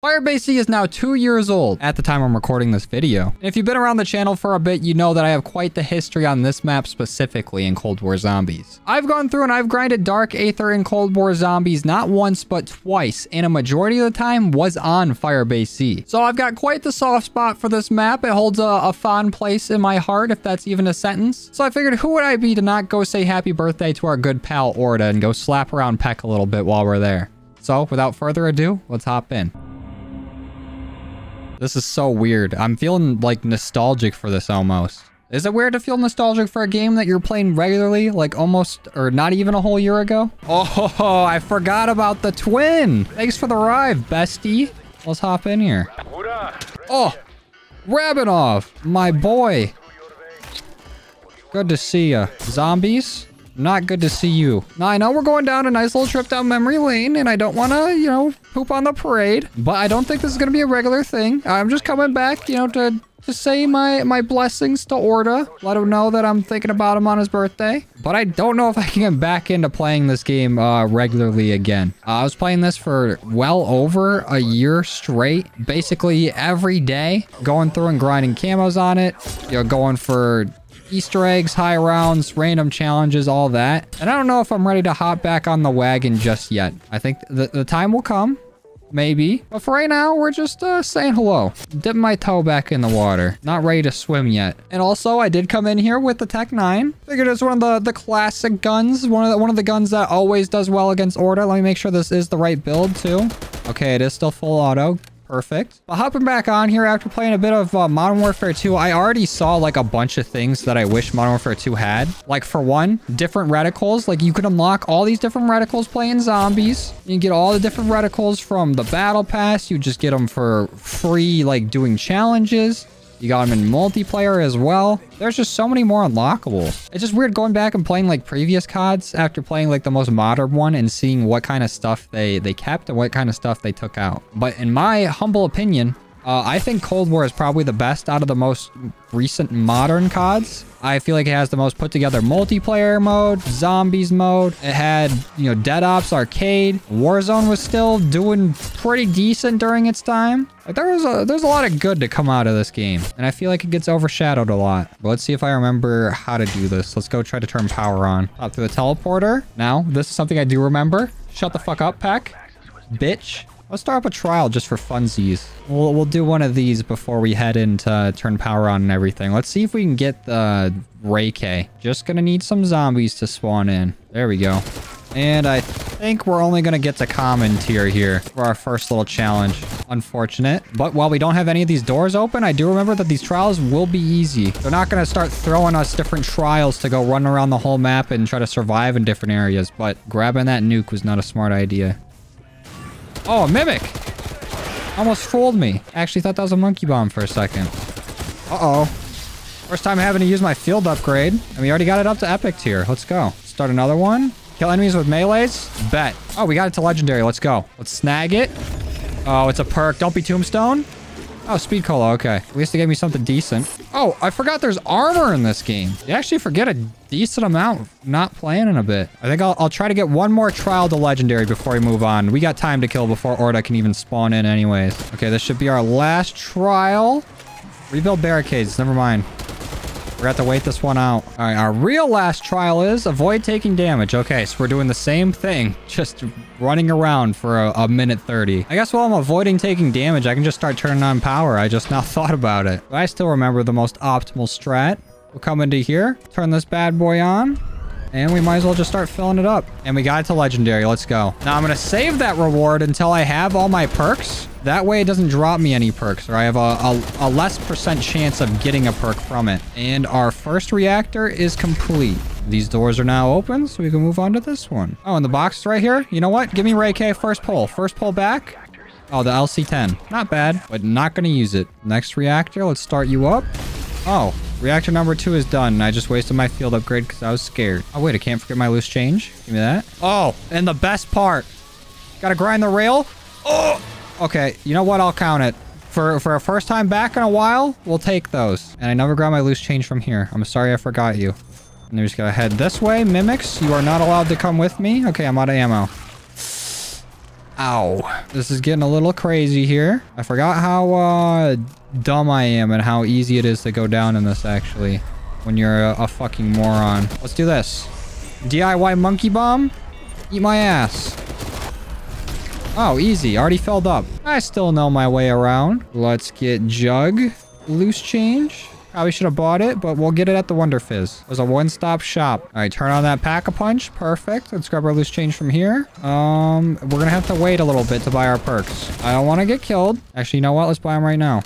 Firebase Z is now 2 years old at the time I'm recording this video. And if you've been around the channel for a bit, you know that I have quite the history on this map specifically in Cold War Zombies. I've gone through and I've grinded Dark Aether in Cold War Zombies not once but twice, and a majority of the time was on Firebase Z. So I've got quite the soft spot for this map. It holds a fond place in my heart, if that's even a sentence. So I figured, who would I be to not go say happy birthday to our good pal Orda and go slap around Peck a little bit while we're there. So without further ado, let's hop in. This is so weird. I'm feeling like nostalgic for this almost. Is it weird to feel nostalgic for a game that you're playing regularly, like almost or not even a whole year ago? Oh, I forgot about the twin. Thanks for the ride, bestie. Let's hop in here. Oh, Rabinov, my boy. Good to see ya. Zombies, not good to see you. Now, I know we're going down a nice little trip down memory lane, and I don't want to, you know, poop on the parade, but I don't think this is going to be a regular thing. I'm just coming back, you know, to say my blessings to Orda. Let him know that I'm thinking about him on his birthday. But I don't know if I can get back into playing this game regularly again. I was playing this for well over a year straight, basically every day, going through and grinding camos on it, you know, going for Easter eggs, high rounds, random challenges, all that. And I don't know if I'm ready to hop back on the wagon just yet. I think the time will come, maybe. But for right now, we're just saying hello. Dipping my toe back in the water. Not ready to swim yet. And also, I did come in here with the Tech 9. Figured it's one of the classic guns. One of the guns that always does well against Orda. Let me make sure this is the right build, too. Okay, it is still full auto. Perfect. But hopping back on here after playing a bit of Modern Warfare 2, I already saw like a bunch of things that I wish Modern Warfare 2 had. Like for one, different reticles. Like you could unlock all these different reticles playing zombies. You can get all the different reticles from the battle pass. You just get them for free, like doing challenges. You got them in multiplayer as well. There's just so many more unlockables. It's just weird going back and playing like previous CODs after playing like the most modern one and seeing what kind of stuff they kept and what kind of stuff they took out. But in my humble opinion, I think Cold War is probably the best out of the most recent modern CODs. I feel like it has the most put together multiplayer mode, zombies mode. It had, you know, Dead Ops Arcade. Warzone was still doing pretty decent during its time. Like there's a lot of good to come out of this game. And I feel like it gets overshadowed a lot. But let's see if I remember how to do this. Let's go try to turn power on. Up through the teleporter. Now, this is something I do remember. Shut the fuck up, Pack. Bitch. Let's start up a trial just for funsies. We'll do one of these before we head in to turn power on and everything. Let's see if we can get the Ray-K. Just gonna need some zombies to spawn in. There we go. And I think we're only gonna get to common tier here for our first little challenge. Unfortunate. But while we don't have any of these doors open, I do remember that these trials will be easy. They're not gonna start throwing us different trials to go run around the whole map and try to survive in different areas. But grabbing that nuke was not a smart idea. Oh, a Mimic! Almost fooled me. Actually thought that was a Monkey Bomb for a second. Uh-oh. First time having to use my field upgrade. And we already got it up to epic tier. Let's go. Start another one. Kill enemies with melees. Bet. Oh, we got it to legendary. Let's go. Let's snag it. Oh, it's a perk. Don't be Tombstone. Oh, Speed Cola. Okay. At least they gave me something decent. Oh, I forgot there's armor in this game. You actually forget a decent amount not playing in a bit. I think I'll try to get one more trial to legendary before we move on. We got time to kill before Orda can even spawn in anyways. Okay, this should be our last trial. Rebuild barricades. Never mind. We're gonna have to wait this one out. All right, our real last trial is avoid taking damage. Okay, so we're doing the same thing, just running around for a minute 30. I guess while I'm avoiding taking damage, I can just start turning on power. I just now thought about it. But I still remember the most optimal strat. We'll come into here, turn this bad boy on, and we might as well just start filling it up. And we got it to legendary. Let's go. Now I'm going to save that reward until I have all my perks. That way it doesn't drop me any perks, or I have a less % chance of getting a perk from it. And our first reactor is complete. These doors are now open, so we can move on to this one. Oh, and the box is right here. You know what? Give me Ray-K first pull. First pull back. Oh, the LC 10. Not bad, but not going to use it. Next reactor. Let's start you up. Oh. Reactor number 2 is done, and I just wasted my field upgrade because I was scared. Oh, wait, I can't forget my loose change. Give me that. Oh, and the best part. Gotta grind the rail. Oh! Okay, you know what? I'll count it. For a first time back in a while, we'll take those. And I never grabbed my loose change from here. I'm sorry I forgot you. And we just gotta head this way. Mimics, you are not allowed to come with me. Okay, I'm out of ammo. Ow. This is getting a little crazy here. I forgot how dumb I am and how easy it is to go down in this, actually, when you're a fucking moron. Let's do this. DIY Monkey Bomb? Eat my ass. Oh, easy. Already filled up. I still know my way around. Let's get Jug. Loose change. Probably should have bought it, but we'll get it at the Wonder Fizz. There's a one-stop shop. All right, turn on that Pack-a-Punch. Perfect. Let's grab our loose change from here. We're going to have to wait a little bit to buy our perks. I don't want to get killed. Actually, you know what? Let's buy them right now.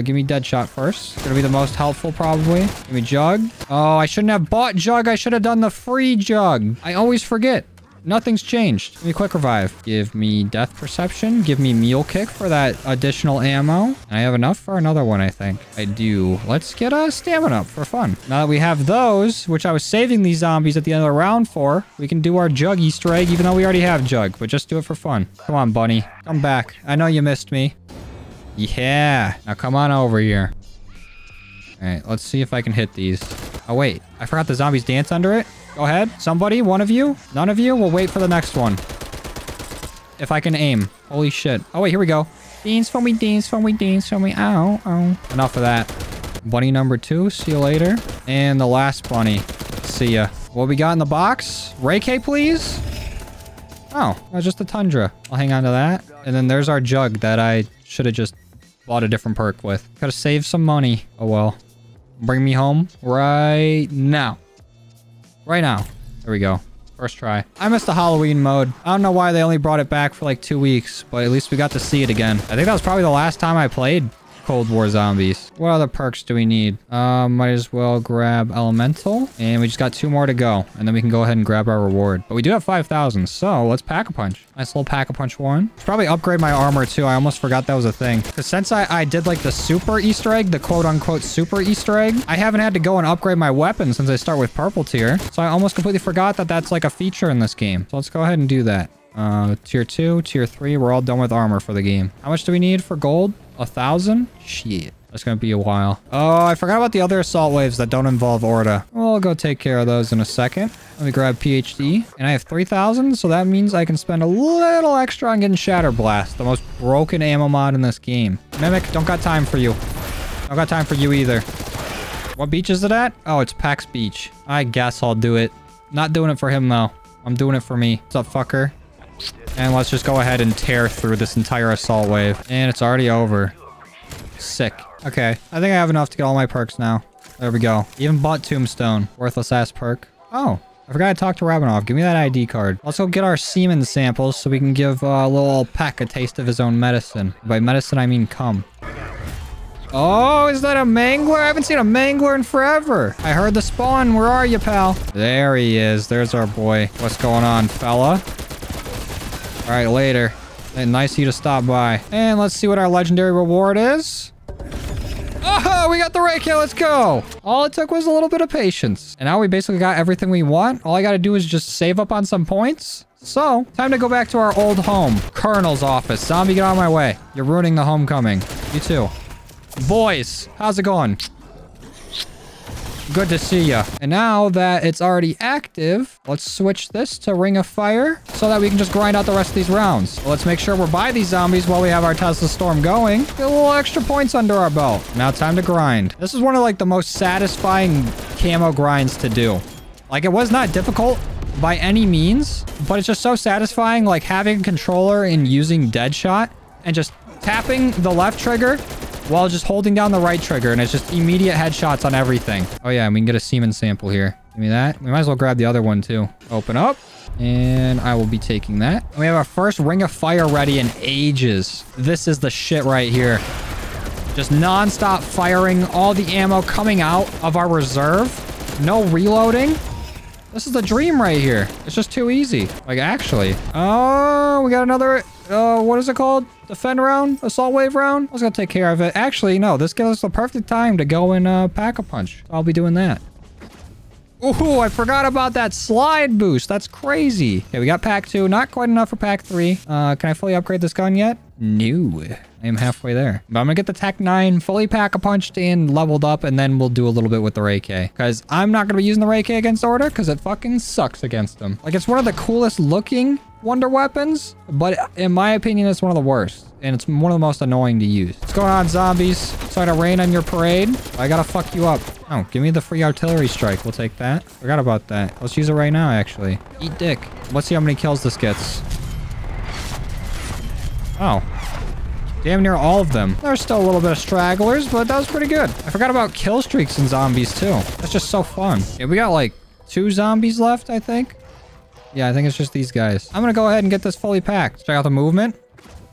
Give me Deadshot first. It's going to be the most helpful, probably. Give me Jug. Oh, I shouldn't have bought Jug. I should have done the free Jug. I always forget. Nothing's changed. Give me Quick Revive. Give me Death Perception. Give me Mule Kick for that additional ammo. And I have enough for another one, I think. I do. Let's get a Stamina Up for fun. Now that we have those, which I was saving these zombies at the end of the round for, we can do our Jug Easter egg, even though we already have Jug, but just do it for fun. Come on, bunny. Come back. I know you missed me. Yeah. Now come on over here. All right, let's see if I can hit these. Oh, wait. I forgot the zombies dance under it. Go ahead. Somebody, one of you, none of you, we'll wait for the next one. If I can aim. Holy shit. Oh, wait, here we go. Dance for me, dance for me, dance for me. Ow, ow. Enough of that. Bunny number two. See you later. And the last bunny. See ya. What we got in the box? Ray-K, please? Oh, that was just the Tundra. I'll hang on to that. And then there's our Jug that I should have just bought a different perk with. Gotta save some money. Oh, well. Bring me home right now. Right now. There we go. First try. I missed the Halloween mode. I don't know why they only brought it back for like 2 weeks, but at least we got to see it again. I think that was probably the last time I played Cold War Zombies. What other perks do we need? Might as well grab Elemental. And we just got 2 more to go. And then we can go ahead and grab our reward. But we do have 5,000, so let's Pack-a-Punch. Nice little Pack-a-Punch one. Should probably upgrade my armor too. I almost forgot that was a thing. Because since I did like the super Easter egg, the quote-unquote super Easter egg, I haven't had to go and upgrade my weapon since I start with purple tier. So I almost completely forgot that that's like a feature in this game. So let's go ahead and do that. Tier 2, Tier 3. We're all done with armor for the game. How much do we need for gold? 1,000? Shit. That's gonna be a while. Oh, I forgot about the other assault waves that don't involve Orda. Well, I'll go take care of those in a second. Let me grab PhD. And I have 3,000, so that means I can spend a little extra on getting Shatter Blast, the most broken ammo mod in this game. Mimic, don't got time for you. Don't got time for you either. What beach is it at? Oh, it's Pax Beach. I guess I'll do it. Not doing it for him, though. I'm doing it for me. What's up, fucker? And let's just go ahead and tear through this entire assault wave. And it's already over. Sick. Okay. I think I have enough to get all my perks now. There we go. Even bought Tombstone. Worthless ass perk. Oh. I forgot to talk to Rabinov. Give me that ID card. Let's go get our semen samples so we can give little Peck a taste of his own medicine. By medicine, I mean cum. Oh, is that a Mangler? I haven't seen a Mangler in forever. I heard the spawn. Where are you, pal? There he is. There's our boy. What's going on, fella? All right, later. And nice of you to stop by. And let's see what our legendary reward is. Oh, we got the Ray-K. Let's go. All it took was a little bit of patience. And now we basically got everything we want. All I got to do is just save up on some points. So, time to go back to our old home. Colonel's office. Zombie, get out of my way. You're ruining the homecoming. You too. Boys, how's it going? Good to see ya. And now that it's already active, let's switch this to Ring of Fire so that we can just grind out the rest of these rounds. So let's make sure we're by these zombies while we have our Tesla Storm going. Get a little extra points under our belt. Now time to grind. This is one of like the most satisfying camo grinds to do. Like it was not difficult by any means, but it's just so satisfying, like having a controller and using Deadshot and just tapping the left trigger while just holding down the right trigger, and it's just immediate headshots on everything. Oh yeah, and we can get a semen sample here. Give me that. We might as well grab the other one too. Open up, and I will be taking that. And we have our first Ring of Fire ready in ages. This is the shit right here. Just non-stop firing, all the ammo coming out of our reserve. No reloading. This is the dream right here. It's just too easy. Like, actually. Oh, we got another... what is it called? Defend round? Assault wave round? I was gonna take care of it. Actually, no. This gives us the perfect time to go and Pack-a-Punch. I'll be doing that. Ooh, I forgot about that slide boost. That's crazy. Okay, we got Pack 2. Not quite enough for Pack 3. Can I fully upgrade this gun yet? No. I am halfway there. But I'm gonna get the Tech 9 fully Pack-a-Punched and leveled up, and then we'll do a little bit with the Ray-K. Because I'm not gonna be using the Ray-K against Orda, because it fucking sucks against them. Like, it's one of the coolest looking wonder weapons, but in my opinion, it's one of the worst. And it's one of the most annoying to use. What's going on, zombies? Sorry to rain on your parade. I gotta fuck you up. Oh, give me the free artillery strike. We'll take that. Forgot about that. Let's use it right now, actually. Eat dick. Let's see how many kills this gets. Oh. Damn near all of them. There's still a little bit of stragglers, but that was pretty good. I forgot about kill streaks and zombies, too. That's just so fun. Yeah, we got, like, 2 zombies left, I think. Yeah, I think it's just these guys. I'm gonna go ahead and get this fully packed. Check out the movement.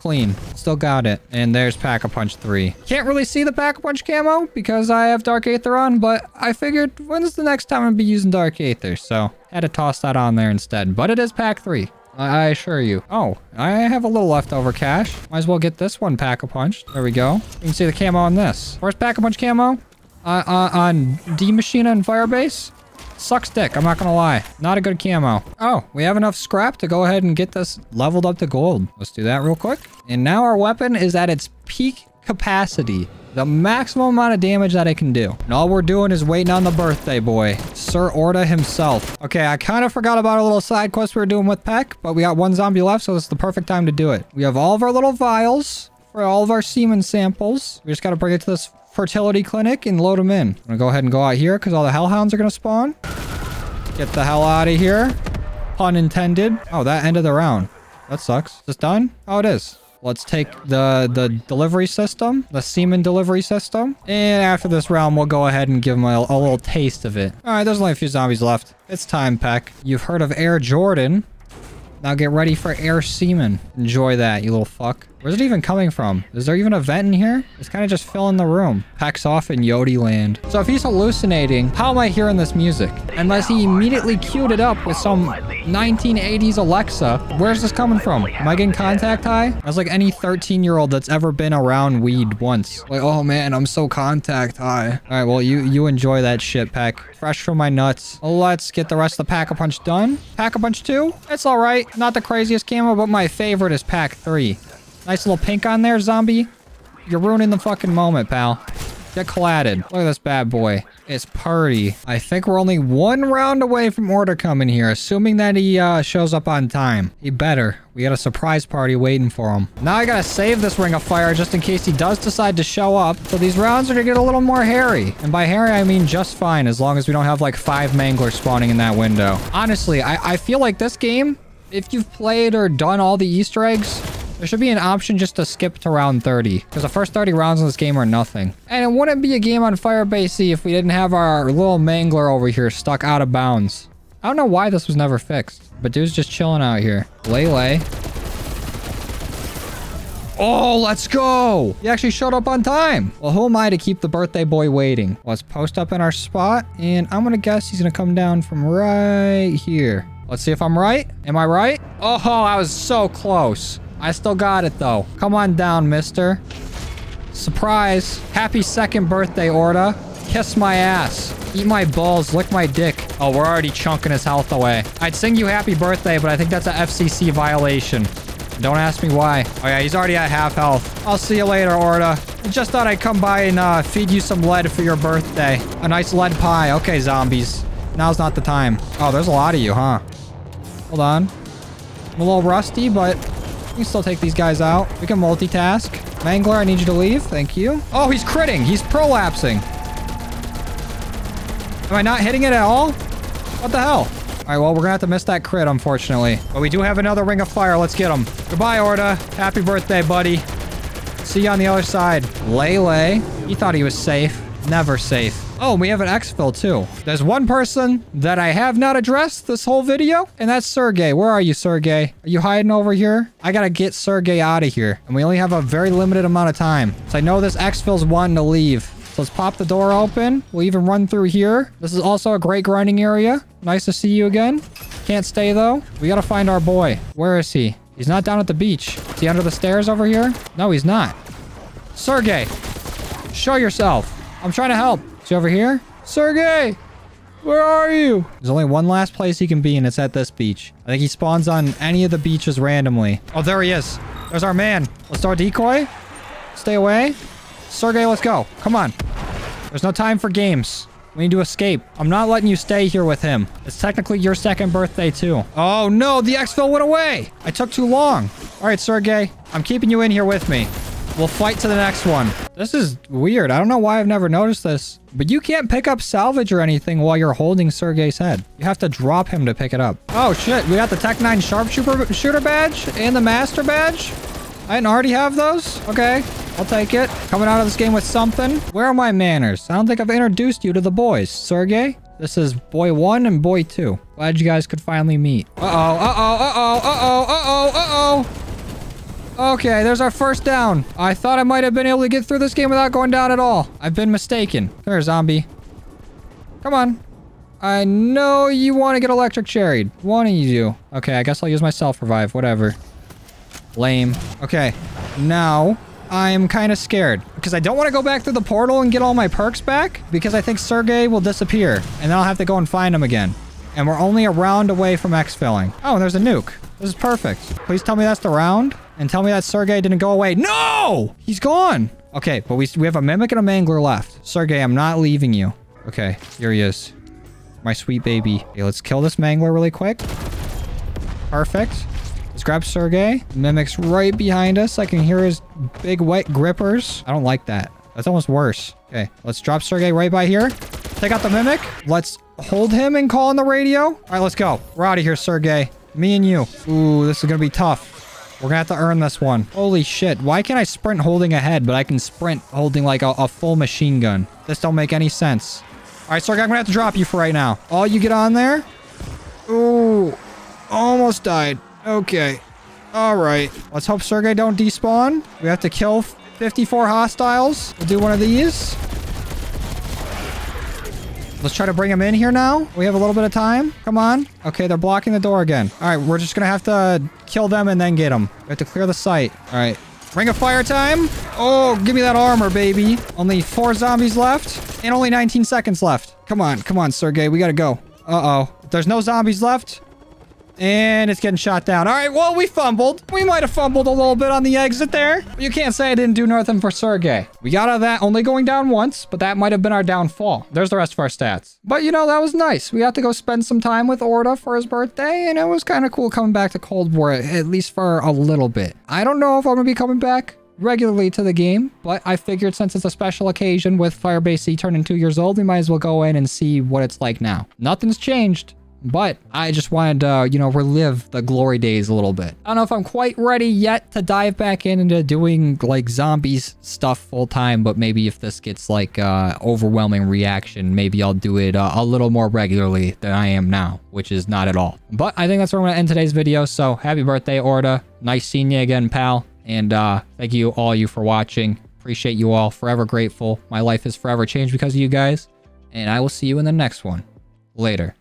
Clean. Still got it. And there's Pack-a-Punch 3. Can't really see the Pack-a-Punch camo because I have Dark Aether on, but I figured when's the next time I'm gonna be using Dark Aether, so had to toss that on there instead. But it is Pack 3. I assure you. Oh, I have a little leftover cash. Might as well get this one Pack-a-Punch. There we go. You can see the camo on this. First Pack-a-Punch camo on D-Machine and Firebase. Sucks dick, I'm not gonna lie. Not a good camo. Oh, we have enough scrap to go ahead and get this leveled up to gold. Let's do that real quick. And now our weapon is at its peak capacity. The maximum amount of damage that it can do. And all we're doing is waiting on the birthday boy, Sir Orda himself. Okay, I kind of forgot about our little side quest we were doing with Peck, but we got 1 zombie left, so it's the perfect time to do it. We have all of our little vials for all of our semen samples. We just gotta bring it to this fertility clinic and load them in. I'm gonna go ahead and go out here because all the hellhounds are gonna spawn. Get the hell out of here. Pun intended. Oh, that ended the round. That sucks. Is this done? Oh, it is. Let's take the delivery system, the semen delivery system. And after this round, we'll go ahead and give them a little taste of it. All right, there's only a few zombies left. It's time, Peck. You've heard of Air Jordan. Now get ready for air semen. Enjoy that, you little fuck. Where's it even coming from? Is there even a vent in here? It's kind of just filling the room. Peck's off in Yodi land. So if he's hallucinating, how am I hearing this music? Unless he immediately queued it up with some 1980s Alexa. Where's this coming from? Am I getting contact high? That's like any 13-year-old that's ever been around weed once. Like, oh man, I'm so contact high. All right, well, you enjoy that shit, Peck. Fresh from my nuts. Let's get the rest of the Pack-a-Punch done. Pack-a-Punch 2? It's all right. Not the craziest camo, but my favorite is Pack 3. Nice little pink on there, zombie. You're ruining the fucking moment, pal. Get clatted. Look at this bad boy. It's party. I think we're only 1 round away from Orda coming here, assuming that he shows up on time. He better. We got a surprise party waiting for him. Now I gotta save this Ring of Fire just in case he does decide to show up. So these rounds are gonna get a little more hairy. And by hairy, I mean just fine, as long as we don't have like 5 Manglers spawning in that window. Honestly, I feel like this game, if you've played or done all the Easter eggs, there should be an option just to skip to round 30. Because the first 30 rounds in this game are nothing. And it wouldn't be a game on Firebase Z if we didn't have our little Mangler over here stuck out of bounds. I don't know why this was never fixed. But dude's just chilling out here. Lele. Oh, let's go! He actually showed up on time! Well, who am I to keep the birthday boy waiting? Let's post up in our spot. And I'm gonna guess he's gonna come down from right here. Let's see if I'm right. Am I right? Oh, I was so close. I still got it, though. Come on down, mister. Surprise. Happy 2nd birthday, Orda. Kiss my ass. Eat my balls. Lick my dick. Oh, we're already chunking his health away. I'd sing you happy birthday, but I think that's a FCC violation. Don't ask me why. Oh, yeah, he's already at half health. I'll see you later, Orda. I just thought I'd come by and feed you some lead for your birthday. A nice lead pie. Okay, zombies. Now's not the time. Oh, there's a lot of you, huh? Hold on. I'm a little rusty, but we can still take these guys out. We can multitask. Mangler, I need you to leave. Thank you. Oh, he's critting. He's prolapsing. Am I not hitting it at all? What the hell? All right, well, we're going to have to miss that crit, unfortunately. But we do have another Ring of Fire. Let's get him. Goodbye, Orda. Happy birthday, buddy. See you on the other side. Lele. He thought he was safe. Never safe. Oh, we have an exfil too. There's one person that I have not addressed this whole video, and that's Sergei. Where are you, Sergei? Are you hiding over here? I gotta get Sergei out of here, and we only have a very limited amount of time. So I know this exfil's wanting to leave. So let's pop the door open. We'll even run through here. This is also a great grinding area. Nice to see you again. Can't stay though. We gotta find our boy. Where is he? He's not down at the beach. Is he under the stairs over here? No, he's not. Sergei, show yourself. I'm trying to help. Is he over here? Sergei! Where are you? There's only one last place he can be, and it's at this beach. I think he spawns on any of the beaches randomly. Oh, there he is. There's our man. Let's throw a decoy. Stay away. Sergei, let's go. Come on. There's no time for games. We need to escape. I'm not letting you stay here with him. It's technically your second birthday, too. Oh, no. The exfil went away. I took too long. All right, Sergei. I'm keeping you in here with me. We'll fight to the next one. This is weird. I don't know why I've never noticed this. But you can't pick up salvage or anything while you're holding Sergei's head. You have to drop him to pick it up. Oh, shit. We got the Tech 9 Sharpshooter badge and the Master badge. I didn't already have those? Okay. I'll take it. Coming out of this game with something. Where are my manners? I don't think I've introduced you to the boys, Sergei. This is boy 1 and boy 2. Glad you guys could finally meet. Uh-oh, uh-oh, uh-oh, uh-oh, uh-oh, uh-oh. Okay, there's our first down. I thought I might have been able to get through this game without going down at all. I've been mistaken. There, zombie. Come on. I know you want to get electric cherried. One of you do. Okay, I guess I'll use my self-revive. Whatever. Lame. Okay. Now... I'm kind of scared because I don't want to go back through the portal and get all my perks back because I think Sergei will disappear and then I'll have to go and find him again. And we're only a round away from exfilling. Oh, and there's a nuke. This is perfect. Please tell me that's the round and tell me that Sergei didn't go away. No! He's gone! Okay, but we have a Mimic and a Mangler left. Sergei, I'm not leaving you. Okay, here he is. My sweet baby. Okay, let's kill this Mangler really quick. Perfect. Let's grab Sergei. Mimic's right behind us. I can hear his big wet grippers. I don't like that. That's almost worse. Okay, let's drop Sergei right by here. Take out the Mimic. Let's hold him and call on the radio. All right, let's go. We're out of here, Sergei. Me and you. Ooh, this is going to be tough. We're going to have to earn this one. Holy shit. Why can't I sprint holding a head, but I can sprint holding like a full machine gun? This don't make any sense. All right, Sergei, I'm going to have to drop you for right now. All you get on there. Ooh, almost died. Okay. All right. Let's hope Sergei don't despawn. We have to kill 54 hostiles. We'll do one of these. Let's try to bring him in here now. We have a little bit of time. Come on. Okay, they're blocking the door again. All right, we're just going to have to kill them and then get them. We have to clear the site. All right. Ring of Fire time. Oh, give me that armor, baby. Only 4 zombies left and only 19 seconds left. Come on. Come on, Sergei. We got to go. Uh-oh. There's no zombies left. And it's getting shot down. All right, well, we fumbled. We might have fumbled a little bit on the exit there. You can't say I didn't do nothing for Sergei. We got out of that only going down once, but that might have been our downfall. There's the rest of our stats. But, you know, that was nice. We got to go spend some time with Orda for his birthday, and it was kind of cool coming back to Cold War, at least for a little bit. I don't know if I'm going to be coming back regularly to the game, but I figured since it's a special occasion with Firebase Z turning 2 years old, we might as well go in and see what it's like now. Nothing's changed. But I just wanted to, you know, relive the glory days a little bit. I don't know if I'm quite ready yet to dive back into doing, like, zombies stuff full time. But maybe if this gets, like, overwhelming reaction, maybe I'll do it a little more regularly than I am now, which is not at all. But I think that's where I'm going to end today's video. So happy birthday, Orda. Nice seeing you again, pal. And thank you, all you, for watching. Appreciate you all. Forever grateful. My life is forever changed because of you guys. And I will see you in the next one. Later.